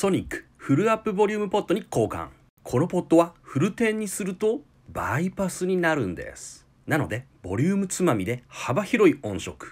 ソニックフルアップボリュームポットに交換。このポットはフル10にするとバイパスになるんです。なのでボリュームつまみで幅広い音色。